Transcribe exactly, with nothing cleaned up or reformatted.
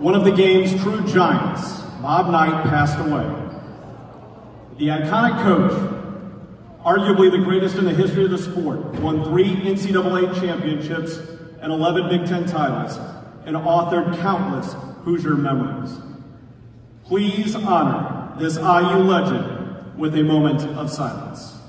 one of the game's true giants, Bob Knight, passed away. The iconic coach, arguably the greatest in the history of the sport, won three N C double A championships and eleven Big Ten titles, and authored countless Hoosier memories. Please honor this I U legend with a moment of silence.